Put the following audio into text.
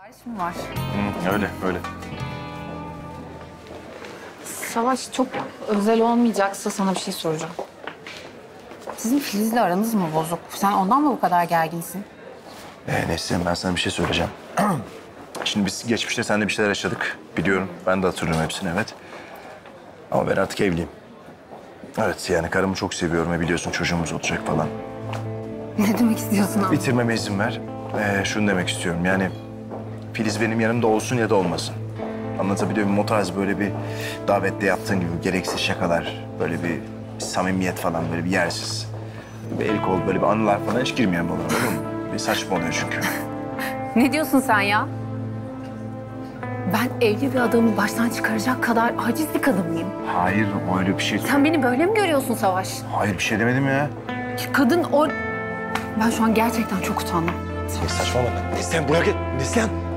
Savaş mı var? Öyle. Savaş, çok özel olmayacaksa sana bir şey soracağım. Sizin Filiz'le aranız mı bozuk? Sen ondan mı bu kadar gerginsin? Neslihan, ben sana bir şey söyleyeceğim. Şimdi biz geçmişte seninle bir şeyler yaşadık. Biliyorum, ben de hatırlıyorum hepsini, evet. Ama ben artık evliyim. Evet, yani karımı çok seviyorum ve biliyorsun çocuğumuz olacak falan. Ne demek istiyorsun abi? Bitirmeme izin ver. Şunu demek istiyorum, yani Filiz benim yanımda olsun ya da olmasın. Anlatabiliyor muyum? O tarz böyle bir davette yaptığın gibi gereksiz şakalar, böyle bir samimiyet falan, böyle bir yersiz. Bir el kol, böyle bir anılar falan hiç girmeyen olur mu? Bir saçma oluyor çünkü. Ne diyorsun sen ya? Ben evli bir adamı baştan çıkaracak kadar aciz bir kadın mıyım? Hayır, öyle bir şey. Sen beni böyle mi görüyorsun Savaş? Hayır, bir şey demedim ya. Kadın o... Ben şu an gerçekten çok utandım. Saçmalama. Nislen, buraya gel. Nislen.